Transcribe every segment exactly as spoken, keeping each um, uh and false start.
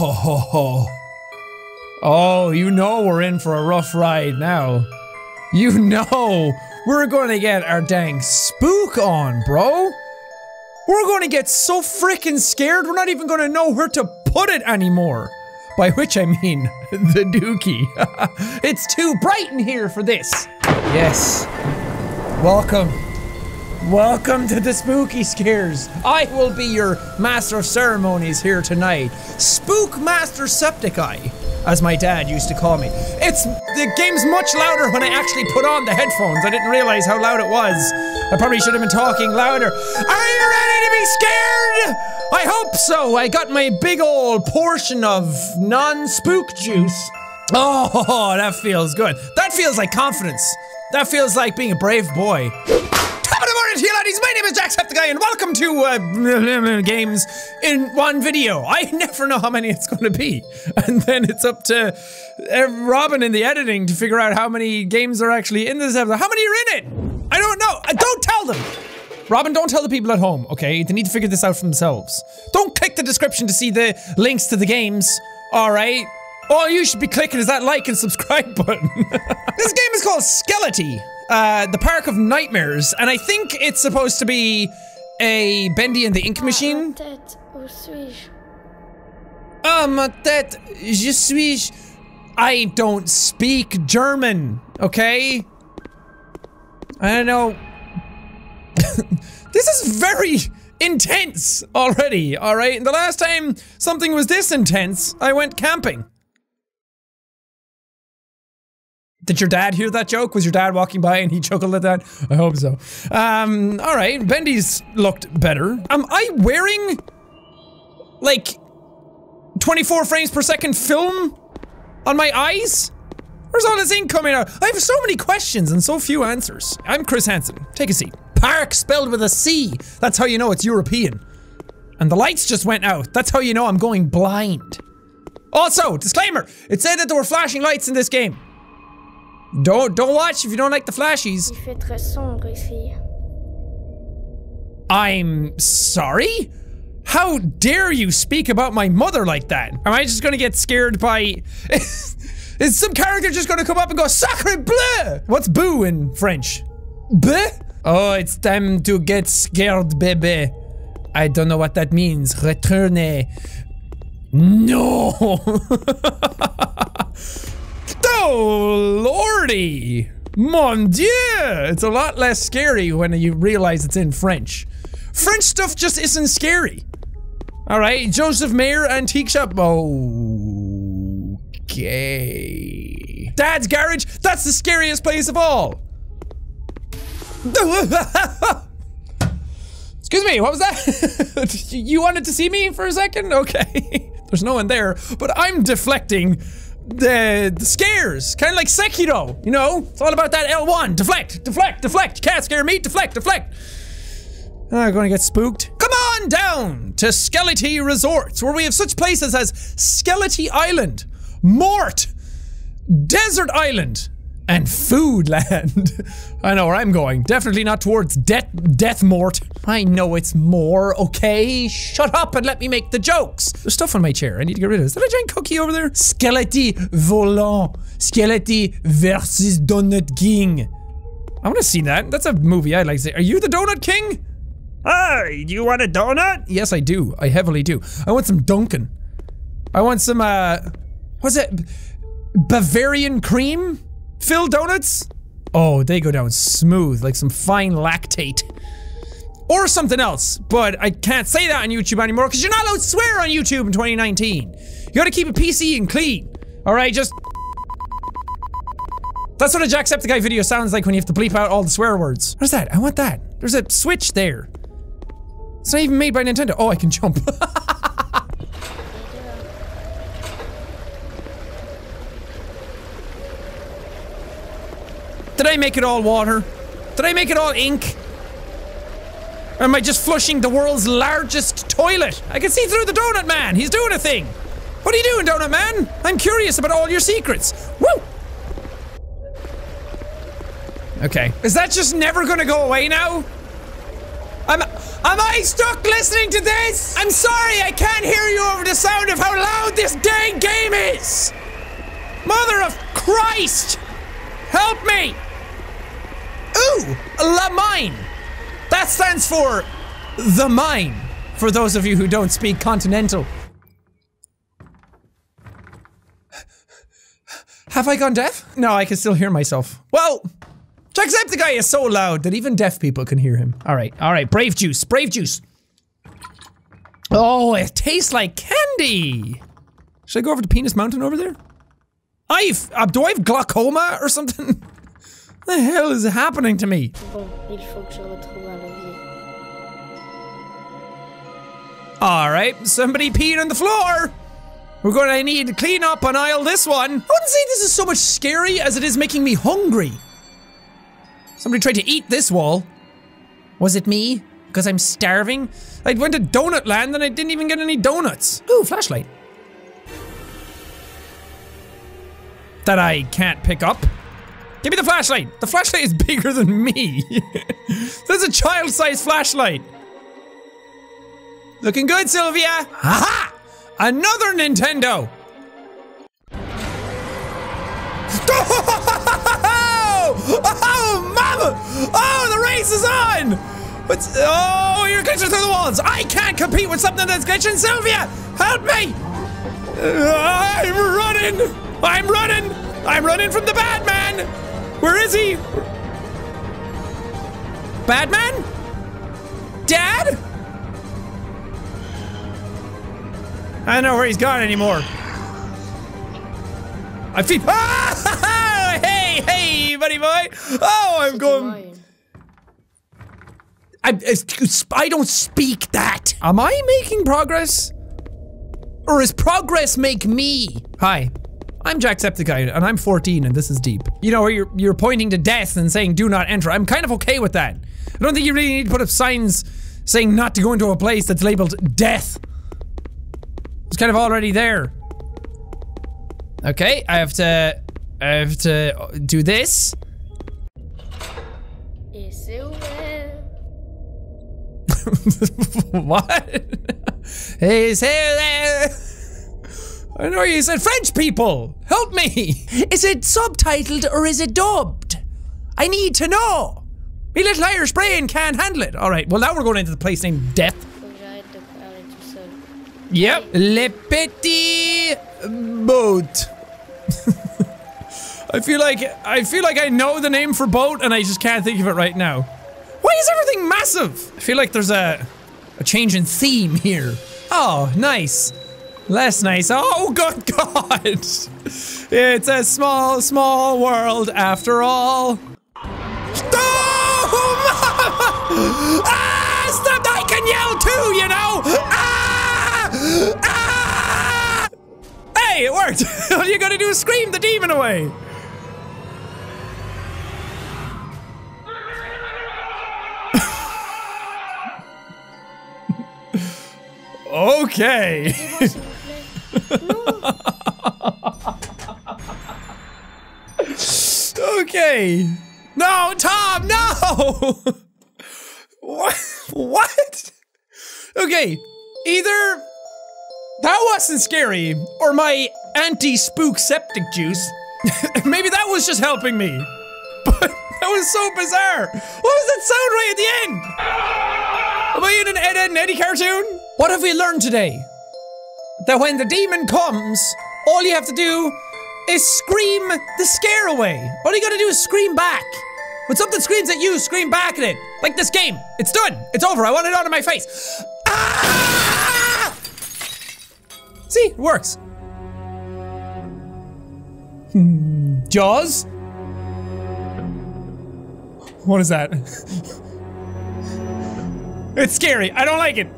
ho ho ho. Oh, you know we're in for a rough ride now. You know we're gonna get our dang spook on, bro. We're gonna get so frickin' scared we're not even gonna know where to put it anymore. By which I mean the dookie. It's too bright in here for this. Yes. Welcome. Welcome to the Spooky Scares. I will be your master of ceremonies here tonight. Spook Master Septiceye, as my dad used to call me. It's, the game's much louder when I actually put on the headphones. I didn't realize how loud it was. I probably should have been talking louder. Are you ready to be scared? I hope so. I got my big old portion of non-spook juice. Oh, that feels good. That feels like confidence. That feels like being a brave boy. My name is Jacksepticeye, and welcome to uh, games in one video. I never know how many it's going to be, and then it's up to Robin in the editing to figure out how many games are actually in this episode. How many are in it? I don't know. Don't tell them, Robin. Don't tell the people at home. Okay, they need to figure this out for themselves. Don't click the description to see the links to the games. All right. All you should be clicking is that like and subscribe button. This game is called Skelety. Uh, the Park of Nightmares, and I think it's supposed to be a Bendy and the Ink Machine. Ah, ma tête, je suis. I don't speak German, okay? I don't know. This is very intense already, alright? And the last time something was this intense, I went camping. Did your dad hear that joke? Was your dad walking by and he chuckled at that? I hope so. Um, alright, Bendy's looked better. Am I wearing, like, twenty-four frames per second film on my eyes? Where's all this ink coming out? I have so many questions and so few answers. I'm Chris Hansen. Take a seat. Park spelled with a C. That's how you know it's European. And the lights just went out. That's how you know I'm going blind. Also, disclaimer, it said that there were flashing lights in this game. Don't- don't watch if you don't like the flashies. I'm sorry? How dare you speak about my mother like that? Am I just gonna get scared by- Is some character just gonna come up and go, Sacre bleu! What's boo in French? Bleu? Oh, it's time to get scared, bébé. I don't know what that means. Retourne. No! Oh lordy, mon dieu! It's a lot less scary when you realize it's in French. French stuff just isn't scary. All right, Joseph Mayer Antique Shop. Okay. Dad's garage. That's the scariest place of all. Excuse me. What was that? You wanted to see me for a second? Okay. There's no one there, but I'm deflecting. The, the scares, kind of like Sekiro, you know? It's all about that L one. Deflect, deflect, deflect. You can't scare me. Deflect, deflect. Oh, I'm gonna get spooked. Come on down to Skelety Resorts, where we have such places as Skelety Island, Mort, Desert Island, and Foodland. I know where I'm going. Definitely not towards Death, Death Mort. I know it's more, okay? Shut up and let me make the jokes. There's stuff on my chair. I need to get rid of it. Is that a giant cookie over there? Skelety Volant. Skelety versus Donut King. I want to see that. That's a movie I'd like to see. Are you the Donut King? Hey, do you want a donut? Yes, I do. I heavily do. I want some Dunkin. I want some, uh... what's it? Bavarian cream? Phil donuts? Oh, they go down smooth, like some fine lactate. Or something else, but I can't say that on YouTube anymore because you're not allowed to swear on YouTube in twenty nineteen. You gotta keep it P C and clean. Alright, just... That's what a Jacksepticeye video sounds like when you have to bleep out all the swear words. What is that? I want that. There's a switch there. It's not even made by Nintendo. Oh, I can jump. Did I make it all water? Did I make it all ink? Or am I just flushing the world's largest toilet? I can see through the Donut Man. He's doing a thing. What are you doing, Donut Man? I'm curious about all your secrets. Woo! Okay. Is that just never gonna go away now? Am, am I stuck listening to this? I'm sorry, I can't hear you over the sound of how loud this this dang game is! Mother of Christ! Help me! Ooh! La Mine! That stands for the mine, for those of you who don't speak continental. Have I gone deaf? No, I can still hear myself. Well, Jacksepticeye is so loud that even deaf people can hear him. Alright, alright, brave juice, brave juice. Oh, it tastes like candy! Should I go over to Penis Mountain over there? I've- uh, do I have glaucoma or something? What the hell is happening to me? Alright, somebody peed on the floor! We're going to need to clean up on aisle this one. I wouldn't say this is so much scary as it is making me hungry. Somebody tried to eat this wall. Was it me? Because I'm starving? I went to Donut Land and I didn't even get any donuts. Ooh, flashlight. That I can't pick up. Give me the flashlight. The flashlight is bigger than me. That's a child-sized flashlight. Looking good, Sylvia. Ha-ha! Another Nintendo! Oh, mama! Oh, the race is on! What's, oh, you're glitching through the walls! I can't compete with something that's glitching! Sylvia, help me! I'm running! I'm running! I'm running from the bad man! Where is he? Bad man? Dad? I don't know where he's gone anymore. I feel- ah! Hey, hey, buddy boy! Oh, I'm going- I, I don't speak that! Am I making progress? Or is progress make me? Hi, I'm Jacksepticeye, and I'm fourteen, and this is deep. You know, you're, you're pointing to death and saying, do not enter. I'm kind of okay with that. I don't think you really need to put up signs saying not to go into a place that's labeled death. It's kind of already there. Okay, I have to... I have to do this. What? Is there? I know you said French people! Help me! Is it subtitled or is it dubbed? I need to know! Me little Irish brain can't handle it. Alright, well now we're going into the place named Death. Yep. Le petit boat. I feel like I feel like I know the name for boat and I just can't think of it right now. Why is everything massive? I feel like there's a a change in theme here. Oh, nice. Less nice. Oh good God. It's a small, small world after all. Oh, mama! Ah, stop! I can yell too, you know! Ah! Ah! Hey, it worked! All you gotta do is scream the demon away! Okay. Okay. No, Tom, no! What? What? Okay, either... that wasn't scary, or my anti-spook septic juice. Maybe that was just helping me. But that was so bizarre. What was that sound right at the end? Am I in an Ed, Edd n Eddy cartoon? What have we learned today? That when the demon comes, all you have to do is scream the scare away. All you gotta do is scream back. When something screams at you, scream back at it. Like this game. It's done. It's over. I want it out of my face. Ah! See, it works. Hmm. Jaws? What is that? It's scary. I don't like it.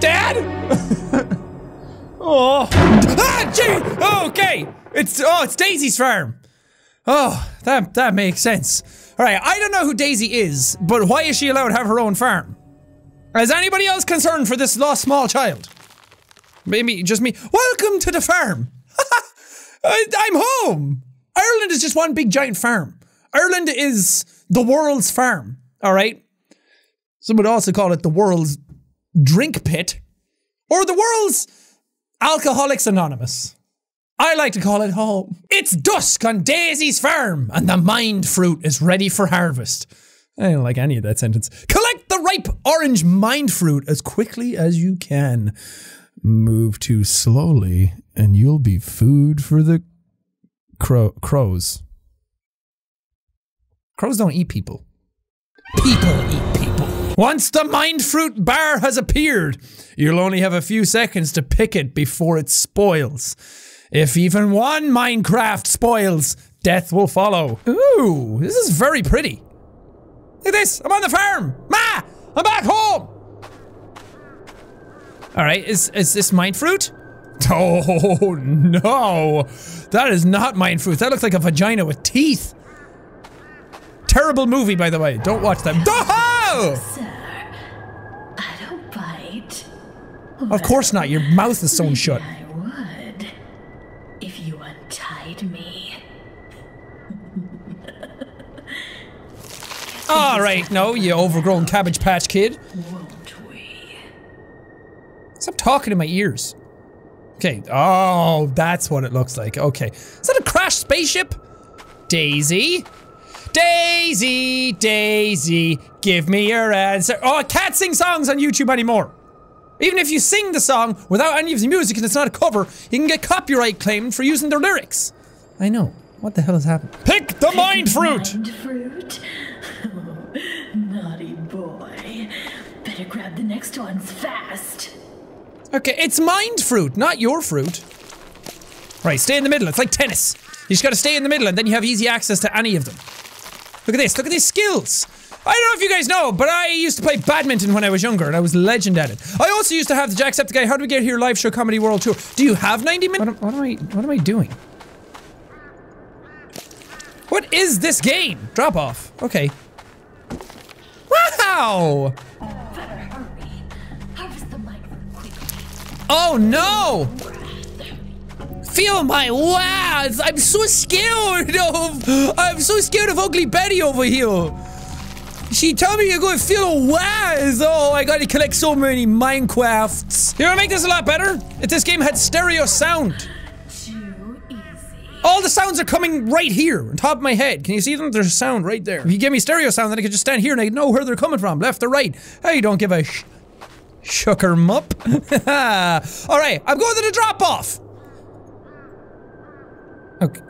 Dad? Oh. Ah, gee! Oh, okay. It's oh, it's Daisy's Farm. Oh, that that makes sense. All right. I don't know who Daisy is, but why is she allowed to have her own farm? Is anybody else concerned for this lost small child? Maybe just me. Welcome to the farm. I'm home. Ireland is just one big giant farm. Ireland is the world's farm. All right. Some would also call it the world's drink pit, or the world's Alcoholics Anonymous. I like to call it home. It's dusk on Daisy's Farm, and the mined fruit is ready for harvest. I don't like any of that sentence. Collect the ripe orange mined fruit as quickly as you can. Move too slowly, and you'll be food for the crow crows. Crows don't eat people. People eat people. Once the mined fruit bar has appeared, you'll only have a few seconds to pick it before it spoils. If even one Minecraft spoils, death will follow. Ooh, this is very pretty. Look at this, I'm on the farm! Ma! I'm back home! Alright, is, is this mined fruit? Oh, no! That is not mined fruit, that looks like a vagina with teeth! Terrible movie, by the way, don't watch that. Oh! Sir, I don't bite. Well, of course not, your mouth is sewn shut. I would, if you untied me. Alright, no, you overgrown Cabbage Patch Kid. Won't we? Stop talking in my ears. Okay, oh, that's what it looks like, okay. Is that a crashed spaceship? Daisy? Daisy, Daisy, give me your answer. Oh, I can't sing songs on YouTube anymore. Even if you sing the song without any of the music and it's not a cover, you can get copyright claimed for using their lyrics. I know. What the hell has happened? Pick the mind fruit! Mind fruit? Oh, naughty boy. Better grab the next ones fast. Okay, it's mind fruit, not your fruit. Right, stay in the middle. It's like tennis. You just gotta stay in the middle and then you have easy access to any of them. Look at this, look at these skills! I don't know if you guys know, but I used to play badminton when I was younger, and I was legend at it. I also used to have the Jacksepticeye How Did We Get Here Live Show Comedy World Tour. Do you have ninety minutes? What, what am I, what am I doing? What is this game? Drop off. Okay. Wow! Better hurry. Harvest the mic quickly. Oh no! Feel my wow! I'm so scared of. I'm so scared of Ugly Betty over here. She told me you're going to feel wow! Oh, I got to collect so many Minecrafts. You want to make this a lot better? If this game had stereo sound. Too easy. All the sounds are coming right here, on top of my head. Can you see them? There's sound right there. If you give me stereo sound, then I could just stand here and I know where they're coming from, left or right. I don't give a sh. Shook her up. All right, I'm going to the drop off. Okay.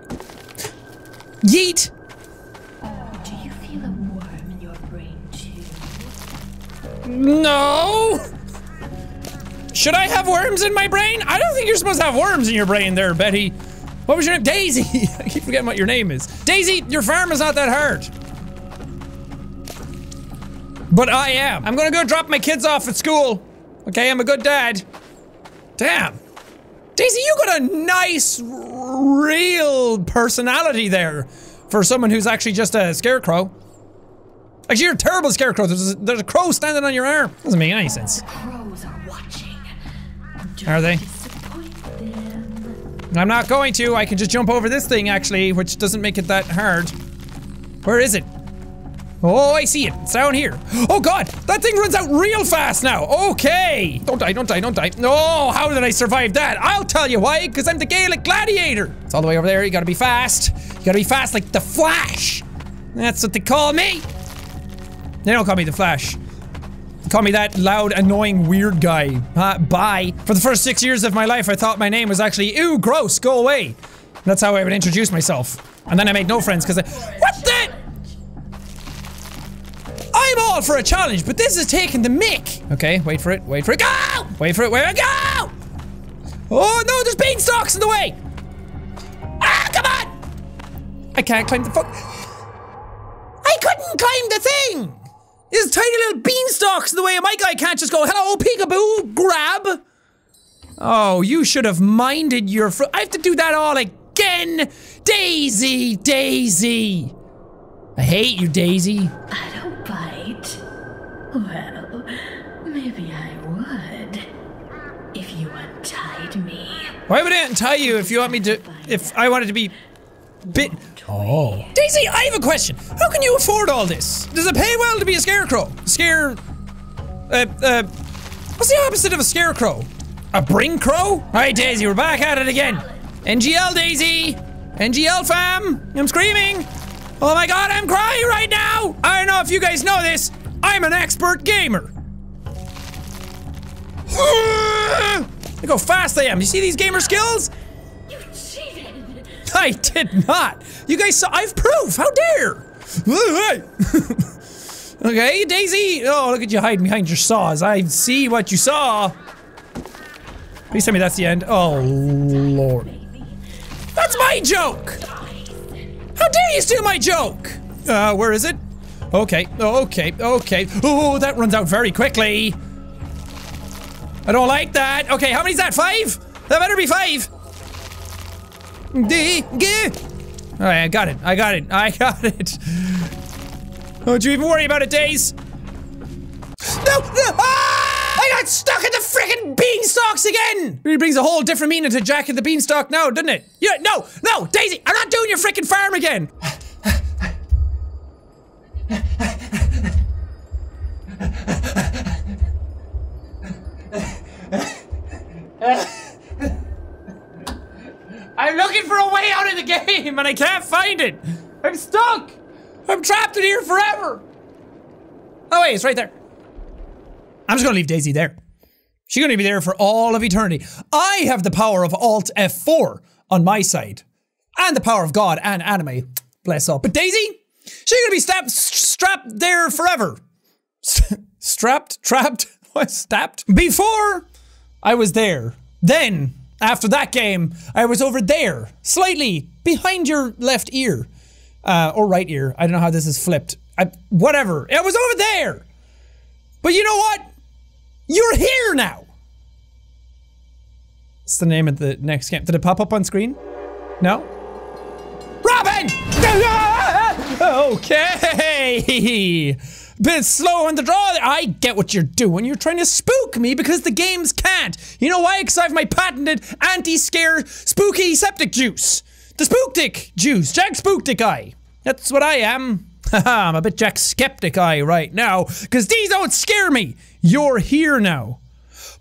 Yeet! Do you feel a worm in your brain too? No! Should I have worms in my brain? I don't think you're supposed to have worms in your brain there, Betty. What was your name? Daisy! I keep forgetting what your name is. Daisy, your farm is not that hard. But I am. I'm gonna go drop my kids off at school. Okay, I'm a good dad. Damn. Daisy, you got a nice, real personality there for someone who's actually just a scarecrow. Actually, you're a terrible scarecrow. There's a, there's a crow standing on your arm. Doesn't make any sense. The crows are watching. Don't are they? I'm not going to. I can just jump over this thing, actually, which doesn't make it that hard. Where is it? Oh, I see it. It's down here. Oh god! That thing runs out real fast now! Okay! Don't die, don't die, don't die. No, how did I survive that? I'll tell you why, because I'm the Gaelic gladiator! It's all the way over there, you gotta be fast. You gotta be fast like the Flash! That's what they call me! They don't call me the Flash. They call me that loud, annoying, weird guy. Uh, bye. For the first six years of my life, I thought my name was actually, ew, gross, go away! That's how I would introduce myself. And then I made no friends, because I- What the- I'm all for a challenge, but this is taking the mick. Okay, wait for it, wait for it, go! Wait for it, wait for it, go! Oh no, there's beanstalks in the way! Ah, come on! I can't climb the fuck. I couldn't climb the thing! There's tiny little beanstalks in the way, and my guy can't just go, hello, peekaboo, grab! Oh, you should have minded your fr- I have to do that all again! Daisy, Daisy! I hate you, Daisy. I don't bite. Well, maybe I would. If you untied me. Why would I untie you if you want me to- if I wanted to be bit- Oh. Daisy, I have a question. How can you afford all this? Does it pay well to be a scarecrow? Scare- Uh, uh, what's the opposite of a scarecrow? A Bring Crow? Alright, Daisy, we're back at it again. N G L, Daisy! N G L, fam! I'm screaming! Oh my god, I'm crying right now! I don't know if you guys know this, I'm an expert gamer! Look how fast I am! You see these gamer skills? You cheated! I did not! You guys saw- I've proof! How dare! Okay, Daisy! Oh, look at you hiding behind your saws. I see what you saw! Please tell me that's the end. Oh, lord. That's my joke! How dare you steal my joke! Uh, where is it? Okay, okay, okay. Oh, that runs out very quickly! I don't like that! Okay, how many's that? Five? That better be five! Alright, I got it, I got it, I got it! Don't you even worry about it, Days! No! No! Ah! I got stuck in the frickin' beanstalks again! It brings a whole different meaning to Jack and the Beanstalk now, doesn't it? Yeah, no! No! Daisy! I'm not doing your frickin' farm again! I'm looking for a way out of the game and I can't find it! I'm stuck! I'm trapped in here forever! Oh wait, it's right there. I'm just gonna leave Daisy there. She's gonna be there for all of eternity. I have the power of Alt F four on my side. And the power of God and anime. Bless up. But Daisy? She's gonna be strapped, strapped there forever. Strapped? Trapped? What? Stapped? Before, I was there. Then, after that game, I was over there. Slightly behind your left ear. Uh, or right ear. I don't know how this is flipped. I, whatever. It was over there! But you know what? You're here now! What's the name of the next game? Did it pop up on screen? No? Robin! Okay! Bit slow on the draw there. I get what you're doing. You're trying to spook me because the games can't. You know why? Because I have my patented anti-scare spooky septic juice. The Spooktick juice, Jacksepticeye. That's what I am. Haha, I'm a bit Jacksepticeye right now, because these don't scare me. You're here now.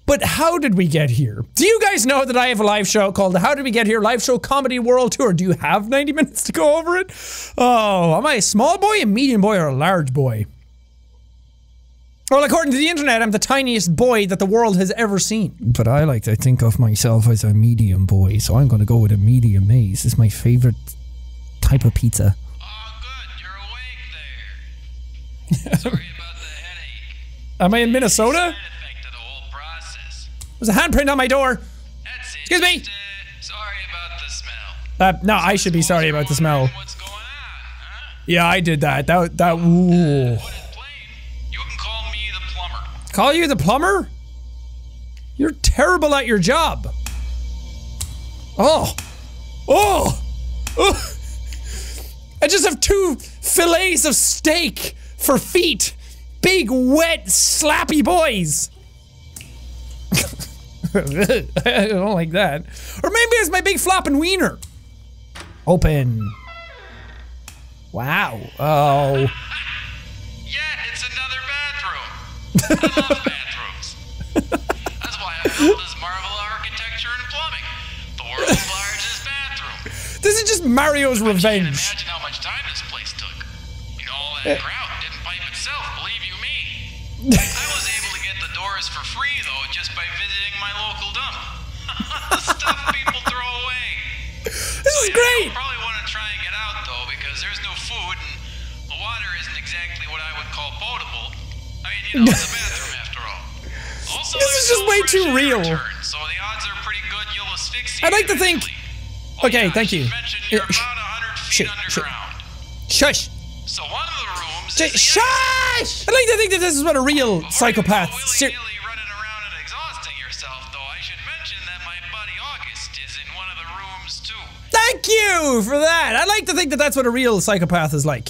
But how did we get here? Do you guys know that I have a live show called the How Did We Get Here Live Show Comedy World Tour? Do you have ninety minutes to go over it? Oh, am I a small boy, a medium boy, or a large boy? Well, according to the internet, I'm the tiniest boy that the world has ever seen. But I like to think of myself as a medium boy, so I'm gonna go with a medium maze. It's my favorite type of pizza. Oh, good, you're awake there. Sorry about the headache. Am I in Minnesota? There's a handprint on my door. That's Excuse me. Uh, sorry about the smell. Uh, no, I should be sorry about the smell. What's going on, huh? Yeah, I did that. That that. Ooh. Uh, Call you the plumber? You're terrible at your job. Oh. Oh. Oh. I just have two fillets of steak for feet. Big, wet, slappy boys. I don't like that. Or maybe it's my big flopping wiener. Open. Wow. Oh. I love bathrooms. That's why I built this marvel of architecture and plumbing. The world's largest bathroom. This is just Mario's revenge. I can't imagine how much time this place took. You know, all that grout didn't pipe itself, believe you me. I was able to get the doors for free, though, just by visiting my local dump. The stuff people throw away. This is yeah, great. You'll probably want to try and get out, though, because there's no food, and the water isn't exactly what I would call potable. I mean, you know, it's a bathroom after all. Also, this is just no way too real. Return, so the odds are pretty good you'll asphyxiate I'd like to think. Oh, okay, yeah, thank you. You're uh, about one hundred feet underground. Shush. So one of the rooms. Sh is shush! I'd like to think that this is what a real Before psychopath. You go running around and exhausting yourself, though, I should mention that my buddy August is in one of the rooms too. Thank you for that. I like to think that that's what a real psychopath is like.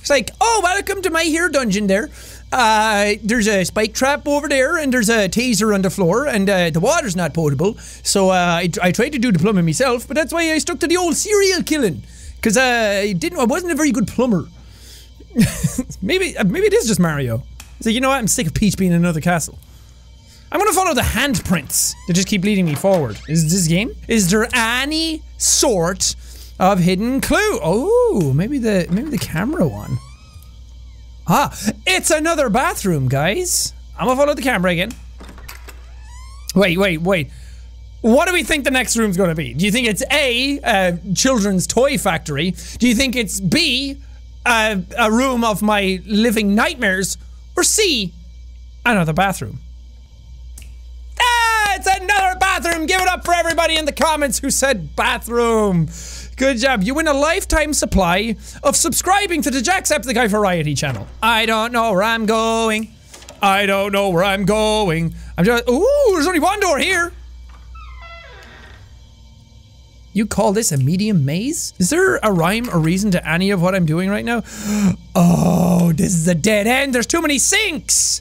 It's like, oh, welcome to my hair dungeon there. Uh, there's a spike trap over there, and there's a taser on the floor, and uh, the water's not potable. So uh, I, I tried to do the plumbing myself, but that's why I stuck to the old serial killing. Cause uh, I didn't, I wasn't a very good plumber. maybe, maybe it is just Mario. So you know what? I'm sick of Peach being in another castle. I'm gonna follow the handprints that just keep leading me forward. Is this game? Is there any sort of hidden clue? Oh, maybe the maybe the camera one. Ah, it's another bathroom, guys. I'm gonna follow the camera again. Wait, wait, wait. What do we think the next room's gonna be? Do you think it's A, uh, children's toy factory? Do you think it's B, uh, a room of my living nightmares? Or C, another bathroom? Ah, it's another bathroom! Give it up for everybody in the comments who said bathroom! Good job. You win a lifetime supply of subscribing to the Jacksepticeye variety channel. I don't know where I'm going. I don't know where I'm going. I'm just- ooh, there's only one door here! You call this a medium maze? Is there a rhyme or reason to any of what I'm doing right now? Oh, this is a dead end. There's too many sinks!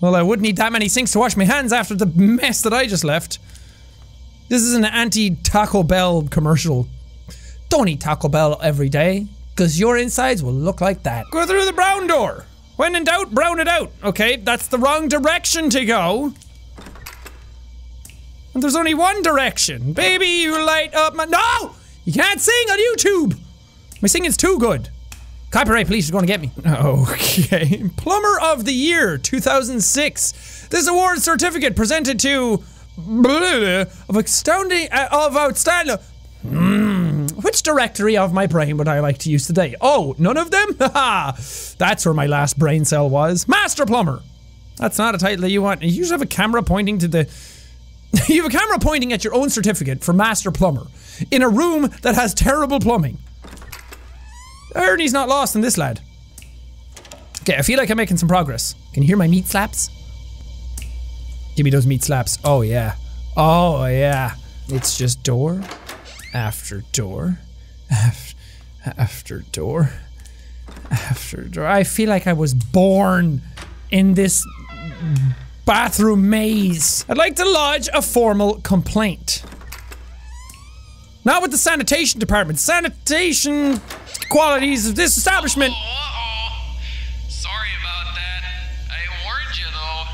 Well, I would need that many sinks to wash my hands after the mess that I just left. This is an anti-Taco Bell commercial. Don't eat Taco Bell every day, because your insides will look like that. Go through the brown door. When in doubt, brown it out. Okay, that's the wrong direction to go. And there's only one direction. Baby, you light up my- no! You can't sing on YouTube! My singing's too good. Copyright police is gonna get me. Okay. Plumber of the Year, two thousand six. This award certificate presented to... Blah, of astounding- uh, of outstanding- mm, which directory of my brain would I like to use today? Oh, none of them? Haha! That's where my last brain cell was. Master Plumber! That's not a title that you want. You should have a camera pointing to the- You have a camera pointing at your own certificate for Master Plumber in a room that has terrible plumbing. Ernie's not lost in this lad. Okay, I feel like I'm making some progress. Can you hear my meat slaps? Give me those meat slaps. Oh yeah. Oh yeah. It's just door after door after, after door after door. I feel like I was born in this bathroom maze. I'd like to lodge a formal complaint. Not with the sanitation department. Sanitation qualities of this establishment. Uh-oh, uh-oh. Sorry about that. I warned you though.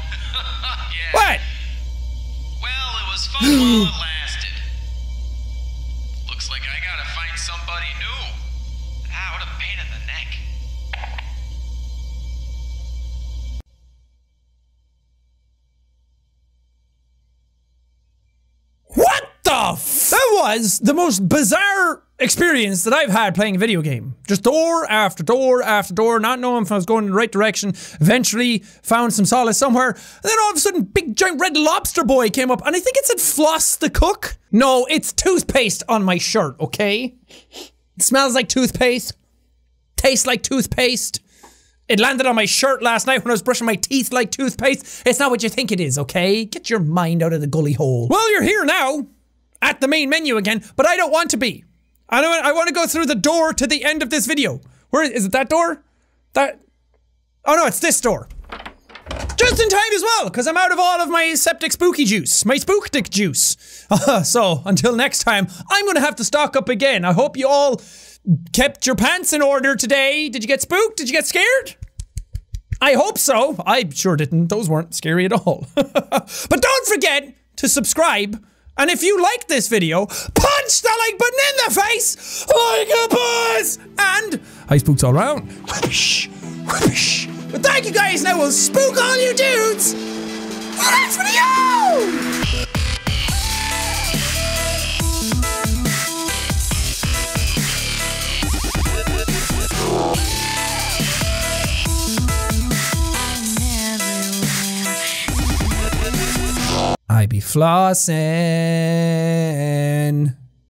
Yeah. What? Well, it was fun while it lasted. Looks like I gotta find somebody new. Ah, what a pain in the neck. That was the most bizarre experience that I've had playing a video game. Just door after door after door, not knowing if I was going in the right direction. Eventually found some solace somewhere. And then all of a sudden, big giant red lobster boy came up, and I think it said floss the cook. No, it's toothpaste on my shirt, okay? It smells like toothpaste. Tastes like toothpaste. It landed on my shirt last night when I was brushing my teeth like toothpaste. It's not what you think it is, okay? Get your mind out of the gully hole. Well, you're here now. At the main menu again, but I don't want to be. I don't. I want to go through the door to the end of this video. Where is it? That door? That? Oh no, it's this door. Just in time as well, because I'm out of all of my septic spooky juice, my spooktic juice. Uh, so until next time, I'm gonna have to stock up again. I hope you all kept your pants in order today. Did you get spooked? Did you get scared? I hope so. I sure didn't. Those weren't scary at all. But don't forget to subscribe. And if you like this video, punch the like button in the face like a boss! And I spooked all round. Whoosh, whoosh. But thank you guys, and I will spook all you dudes for the next video! I be flossing.